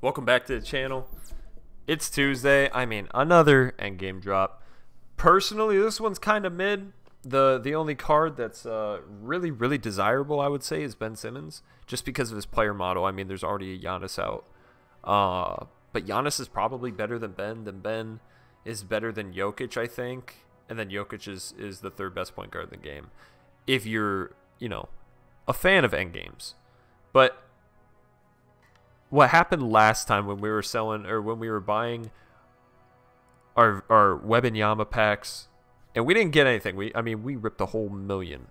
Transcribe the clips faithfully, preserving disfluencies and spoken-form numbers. Welcome back to the channel. It's Tuesday. I mean, another endgame drop. Personally, this one's kind of mid. The the only card that's uh, really, really desirable, I would say, is Ben Simmons. Just because of his player model. I mean, there's already a Giannis out. Uh, but Giannis is probably better than Ben. Then Ben is better than Jokic, I think. And then Jokic is, is the third best point guard in the game. If you're, you know, a fan of endgames. But what happened last time when we were selling or when we were buying our our Wembanyama packs and we didn't get anything. We I mean we ripped a whole million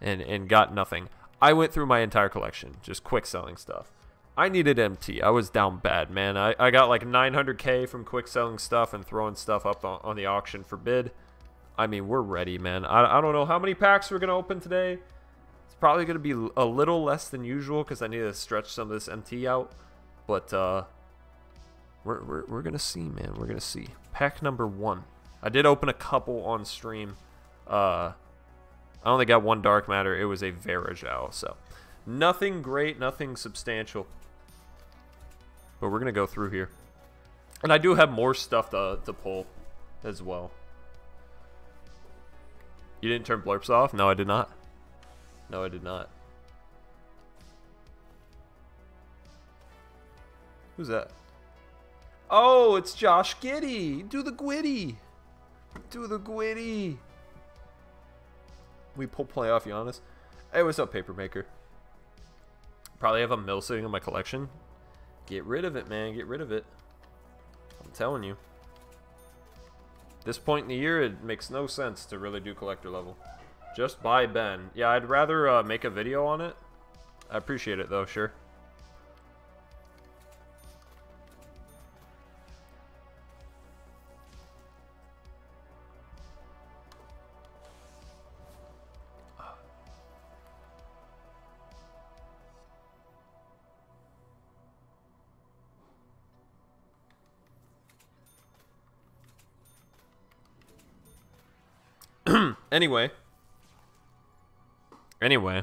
and and got nothing. I went through my entire collection, just quick selling stuff. I needed M T. I was down bad, man. I, I got like nine hundred K from quick selling stuff and throwing stuff up on, on the auction for bid. I mean, we're ready, man. I, I don't know how many packs we're gonna open today. It's probably going to be a little less than usual because I need to stretch some of this M T out. But uh, we're, we're, we're going to see, man. We're going to see. Pack number one. I did open a couple on stream. Uh, I only got one dark matter. It was a Verajao. So nothing great, nothing substantial. But we're going to go through here. And I do have more stuff to, to pull as well. You didn't turn blurps off? No, I did not. No, I did not. Who's that? Oh, it's Josh Giddey. Do the Gwitty. Do the Gwitty. We pull play off Giannis. Hey, what's up, Papermaker? Probably have a mill sitting in my collection. Get rid of it, man. Get rid of it. I'm telling you. This point in the year, it makes no sense to really do collector level. Just buy Ben. Yeah, I'd rather uh, make a video on it. I appreciate it, though, sure. Anyway. Anyway.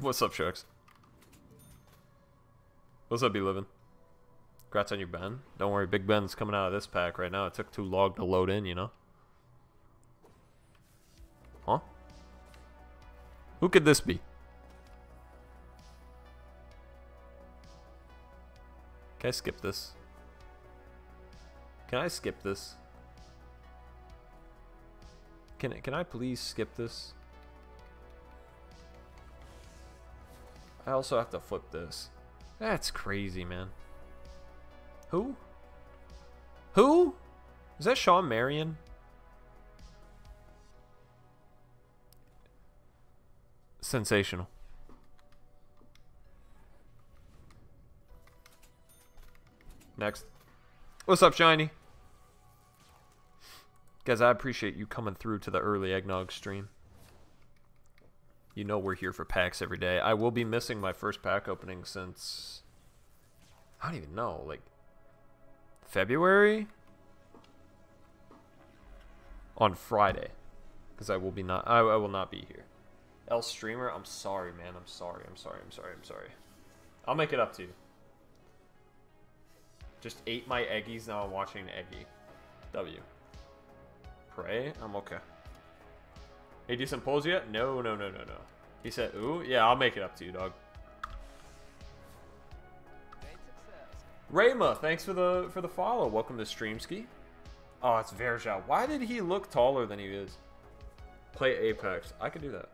What's up, Sharks? What's up, B-Livin'? Congrats on your Ben. Don't worry, Big Ben's coming out of this pack right now. It took too long to load in, you know? Huh? Who could this be? Can I skip this? Can I skip this? Can, can I please skip this? I also have to flip this. That's crazy, man. Who? Who? Is that Sean Marion? Sensational. Next. What's up, Shiny? Guys, I appreciate you coming through to the early eggnog stream. You know we're here for packs every day. I will be missing my first pack opening since... I don't even know, like... February? On Friday. Because I will be not... I, I will not be here. L Streamer, I'm sorry, man. I'm sorry, I'm sorry, I'm sorry, I'm sorry. I'll make it up to you. Just ate my eggies, now I'm watching Eggie. W. Pray? I'm okay. Hey, decent pulls yet? No, no, no, no, no. He said, ooh? Yeah, I'll make it up to you, dog. Rayma, thanks for the for the follow. Welcome to Streamski. Oh, it's Verajao. Why did he look taller than he is? Play Apex. I could do that.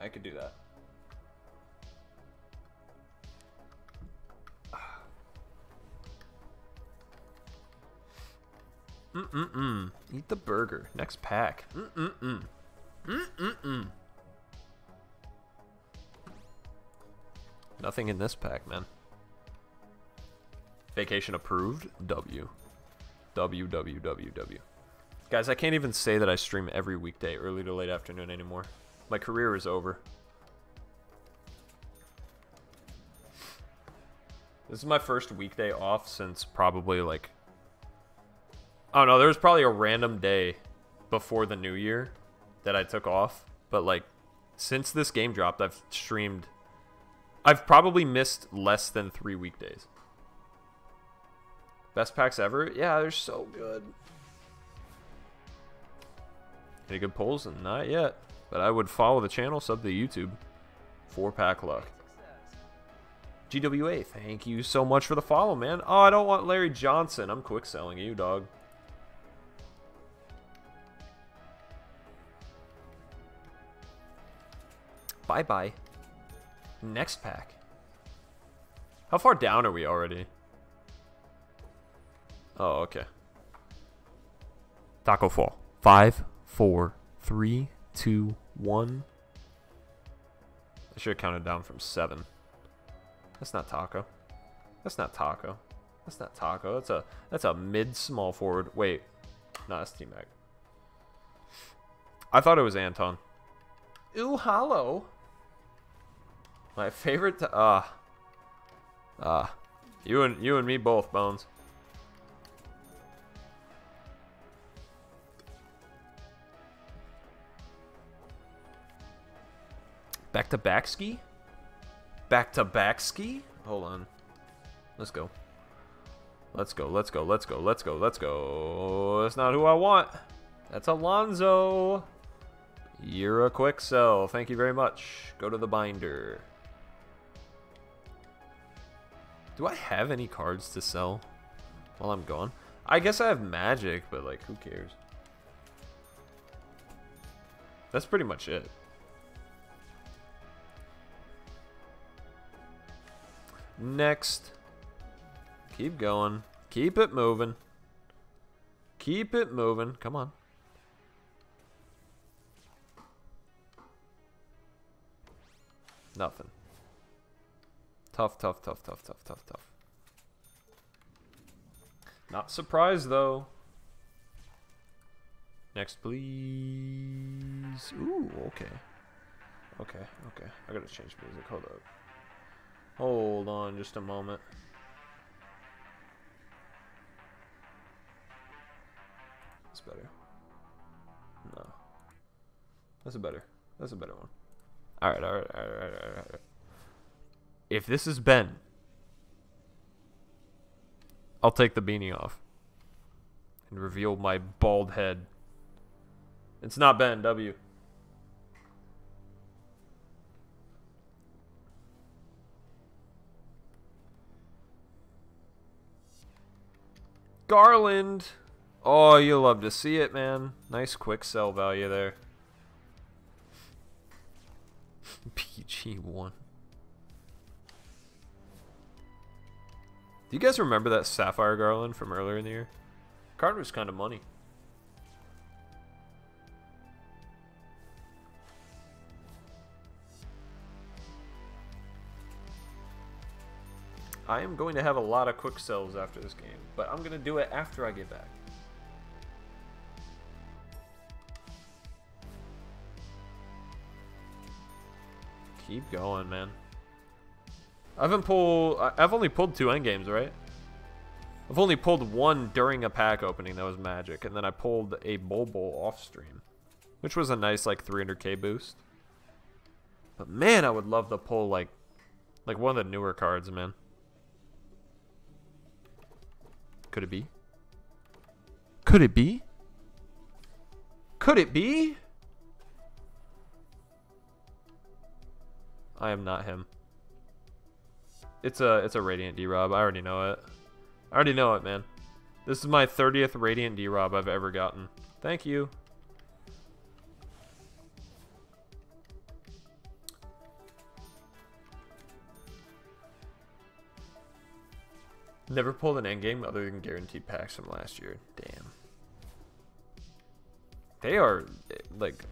I could do that. Mm-mm-mm. Eat the burger. Next pack. Mm-mm-mm. Mm-mm-mm. Nothing in this pack, man. Vacation approved. W. W, W, W, W. Guys, I can't even say that I stream every weekday, early to late afternoon anymore. My career is over. This is my first weekday off since probably, like, I don't know, there was probably a random day before the new year that I took off, but like Since this game dropped, I've streamed... I've probably missed less than three weekdays. Best packs ever? Yeah, they're so good. Any good polls? Not yet. But I would follow the channel, sub to YouTube. Four-pack luck. G W A, thank you so much for the follow, man. Oh, I don't want Larry Johnson. I'm quick selling you, dog. Bye-bye. Next pack. How far down are we already? Oh, okay. Taco Fall. Five, four, three, two, one. I should have counted down from seven. That's not Taco. That's not Taco. That's not Taco. That's a that's a mid small forward. Wait. No, that's T Mac. I thought it was Anton. Ooh, hollow. My favorite. Ah. Uh, ah. Uh, you and you and me both, Bones. Back to back ski? Back to back ski? Hold on. Let's go. Let's go, let's go, let's go, let's go, let's go. That's not who I want. That's Alonzo. You're a quick sell. Thank you very much. Go to the binder. Do I have any cards to sell while I'm gone? I guess I have Magic, but like, who cares? That's pretty much it. Next. Keep going. Keep it moving. Keep it moving. Come on. Nothing. Tough, tough, tough, tough, tough, tough, tough. Not surprised, though. Next, please. Ooh, okay. Okay, okay. I gotta change music. Hold up. Hold on just a moment. That's better. No. That's a better. That's a better one. Alright, alright, alright, alright, alright, alright. If this is Ben, I'll take the beanie off and reveal my bald head. It's not Ben, W. Garland. Oh, you'll love to see it, man. Nice quick sell value there. P G one. Do you guys remember that Sapphire Garland from earlier in the year? Card was kind of money. I am going to have a lot of quick sells after this game, but I'm going to do it after I get back. Keep going, man. I haven't pulled... I've only pulled two endgames, right? I've only pulled one during a pack opening that was Magic, and then I pulled a Bulbul off stream, which was a nice, like, three hundred K boost. But, man, I would love to pull, like, like one of the newer cards, man. Could it be? Could it be? Could it be? I am not him. It's a it's a Radiant D-Rob. I already know it. I already know it, man. This is my thirtieth Radiant D-Rob I've ever gotten. Thank you. Never pulled an endgame other than guaranteed packs from last year. Damn. They are, like,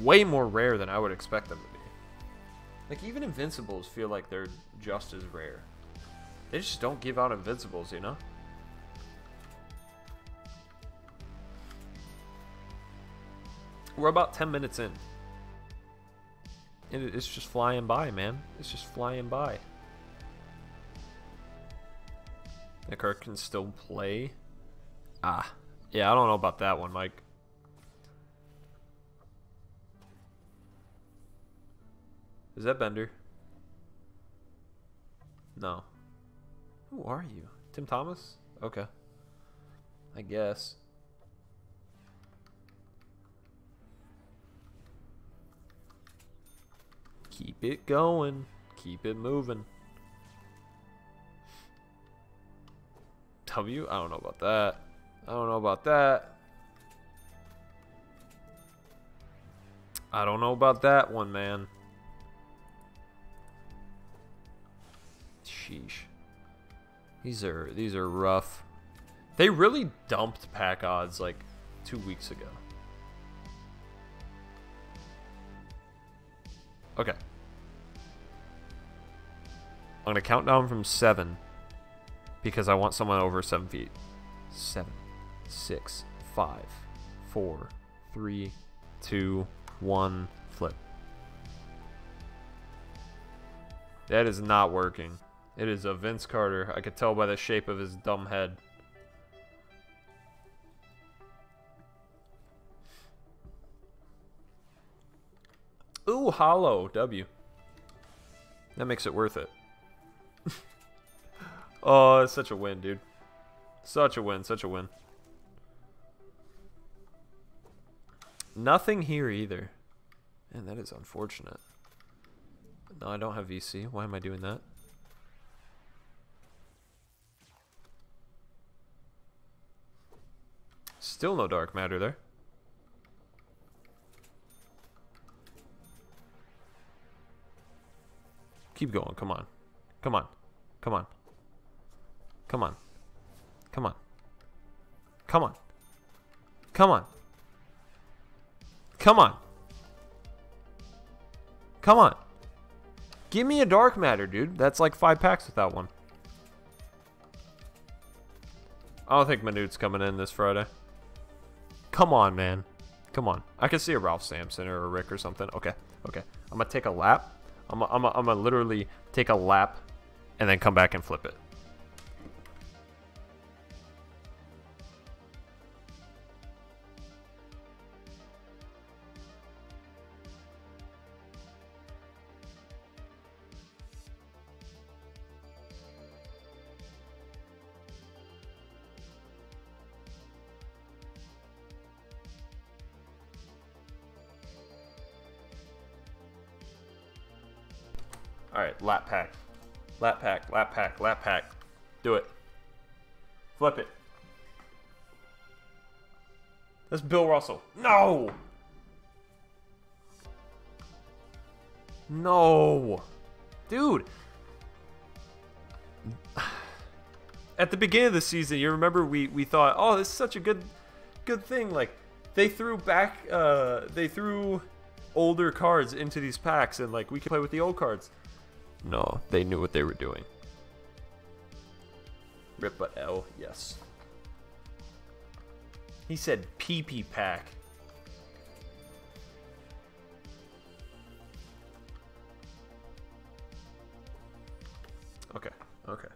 way more rare than I would expect them to be. Like, even Invincibles feel like they're just as rare. They just don't give out Invincibles, you know? We're about ten minutes in. And it's just flying by, man. It's just flying by. The card can still play. Ah. Yeah, I don't know about that one, Mike. Is that Bender? No. Who are you? Tim Thomas? Okay. I guess. Keep it going. Keep it moving. W? I don't know about that. I don't know about that. I don't know about that one, man. Sheesh. These are these are rough. They really dumped pack odds like two weeks ago. Okay. I'm gonna count down from seven because I want someone over seven feet. Seven, six, five, four, three, two, one, flip. That is not working. It is a Vince Carter. I could tell by the shape of his dumb head. Ooh, hollow. W. That makes it worth it. Oh, it's such a win, dude. Such a win, such a win. Nothing here either. Man, that is unfortunate. No, I don't have V C. Why am I doing that? Still no dark matter there. Keep going. Come on. Come on. Come on. Come on. Come on. Come on. Come on. Come on. Come on. Give me a dark matter, dude. That's like five packs without one. I don't think Minut's coming in this Friday. Come on, man. Come on. I can see a Ralph Sampson or a Rick or something. Okay. Okay. I'm going to take a lap. I'm going I'm to literally take a lap and then come back and flip it. Lap pack, lap pack, lap pack, lap pack. Do it. Flip it. That's Bill Russell. No! No! Dude! At the beginning of the season, you remember we, we thought, oh, this is such a good good thing. Like, they threw back, uh, they threw older cards into these packs, and like, we could play with the old cards. No, they knew what they were doing. Rip but L, yes. He said pee-pee pack. Okay, okay.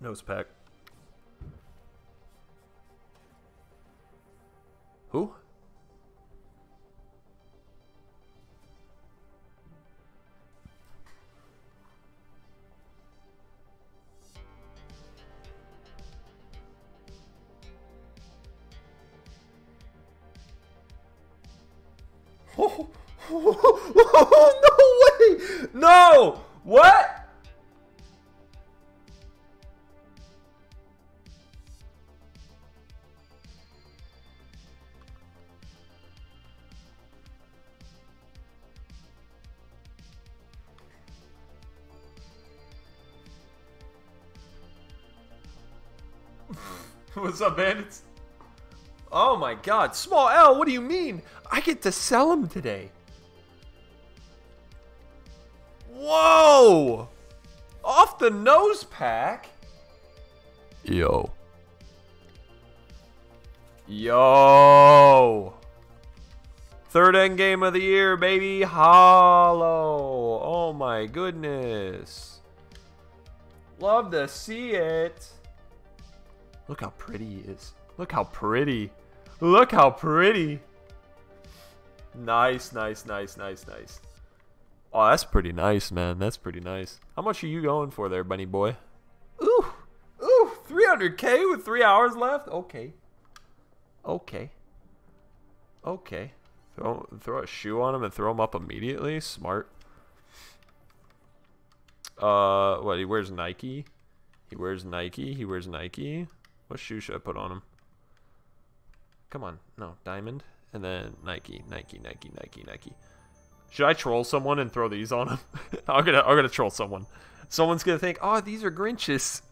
Nose pack. Who? Oh, oh, oh, no way! No! What? What's up, bandits? Oh my god, small L, what do you mean? I get to sell him today. Whoa! Off the nose pack? Yo. Yo! Third end game of the year, baby. Hollow. Oh my goodness. Love to see it. Look how pretty he is. Look how pretty. Look how pretty. Nice, nice, nice, nice, nice. Oh, that's pretty nice, man. That's pretty nice. How much are you going for there, Bunny Boy? Ooh, ooh, three hundred K with three hours left? Okay. Okay. Okay. Throw, throw a shoe on him and throw him up immediately? Smart. Uh, what, he wears Nike? He wears Nike? He wears Nike? What shoe should I put on him? Come on. No, diamond. And then Nike, Nike, Nike, Nike, Nike. Should I troll someone and throw these on them? I'm gonna, I'm gonna troll someone. Someone's gonna think, oh, these are Grinches.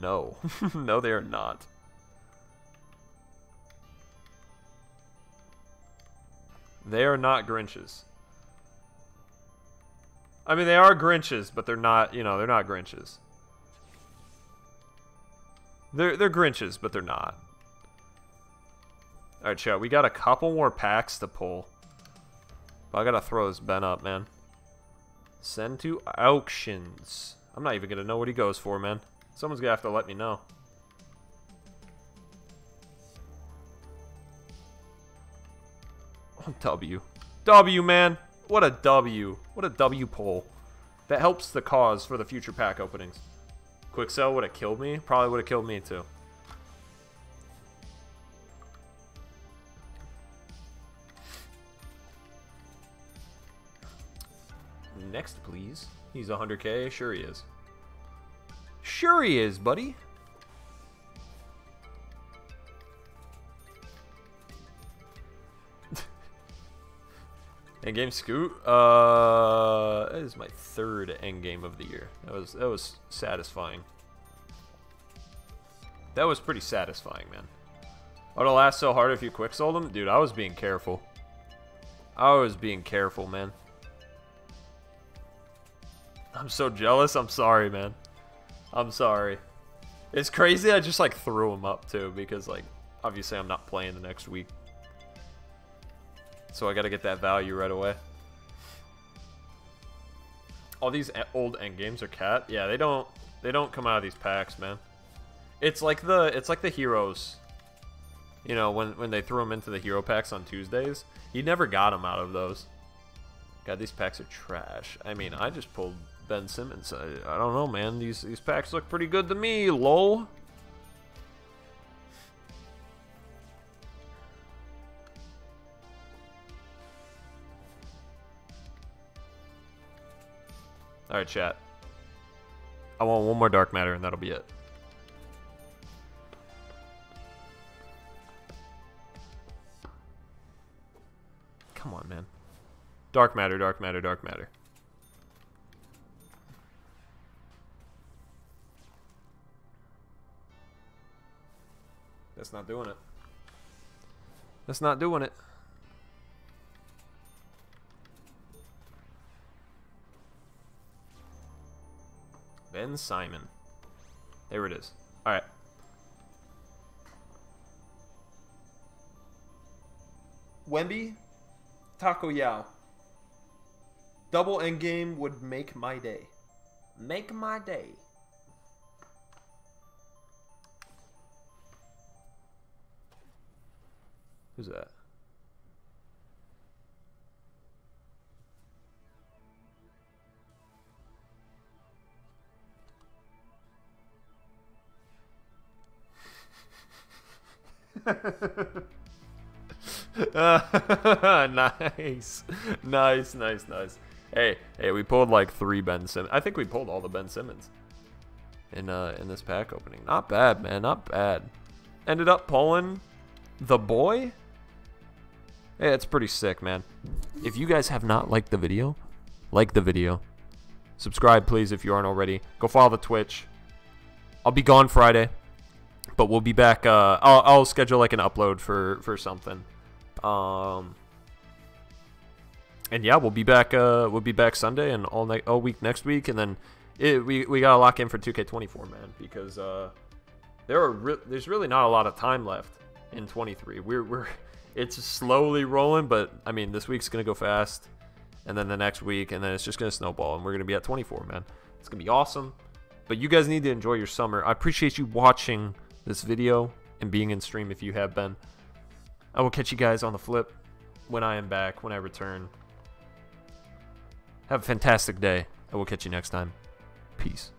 No, no, they are not. They are not Grinches. I mean, they are Grinches, but they're not. You know, they're not Grinches. They're they're Grinches, but they're not. All right, chat. We got a couple more packs to pull. I gotta throw this Ben up, man. Send to auctions. I'm not even gonna know what he goes for, man. Someone's gonna have to let me know. Oh, W. W, man. What a W. What a W poll. That helps the cause for the future pack openings. Quick sell would have killed me. Probably would have killed me, too. Next, please. He's one hundred K. Sure he is. Sure he is, buddy. Endgame Scoot. Uh, that is my third endgame of the year. That was that was satisfying. That was pretty satisfying, man. Would it last so hard if you quick sold him, dude? I was being careful. I was being careful, man. I'm so jealous. I'm sorry, man. I'm sorry. It's crazy. I just, like, threw him up, too, because, like, obviously I'm not playing the next week. So I got to get that value right away. All these old endgames are cat. Yeah, they don't they don't come out of these packs, man. It's like the it's like the heroes. You know, when when they threw them into the hero packs on Tuesdays, you never got them out of those. God, these packs are trash. I mean, I just pulled Ben Simmons. I, I don't know, man. These these packs look pretty good to me. Lol. All right, chat. I want one more dark matter, and that'll be it. Come on, man. Dark matter, dark matter, dark matter. That's not doing it. That's not doing it. Ben Simon. There it is. All right. Wemby, Taco Yao. Double endgame would make my day. Make my day. Who's that? Nice. Nice, nice, nice. Hey, hey, we pulled like three Ben Simmons. I think we pulled all the Ben Simmons in uh in this pack opening. Not bad, man, not bad. Ended up pulling the boy. Hey, that's pretty sick, man. If you guys have not liked the video, like the video. Subscribe, please, if you aren't already. Go follow the Twitch. I'll be gone Friday. But we'll be back. Uh, I'll, I'll schedule like an upload for for something, um, and yeah, we'll be back. Uh, we'll be back Sunday and all night, all week next week, and then it, we we gotta lock in for two K twenty-four, man, because uh, there are re there's really not a lot of time left in twenty-three. We're we're it's slowly rolling, but I mean this week's gonna go fast, and then the next week, and then it's just gonna snowball, and we're gonna be at twenty-four, man. It's gonna be awesome. But you guys need to enjoy your summer. I appreciate you watching this video and being in stream if you have been. I will catch you guys on the flip when I am back, when I return. Have a fantastic day, and we'll catch you next time. Peace.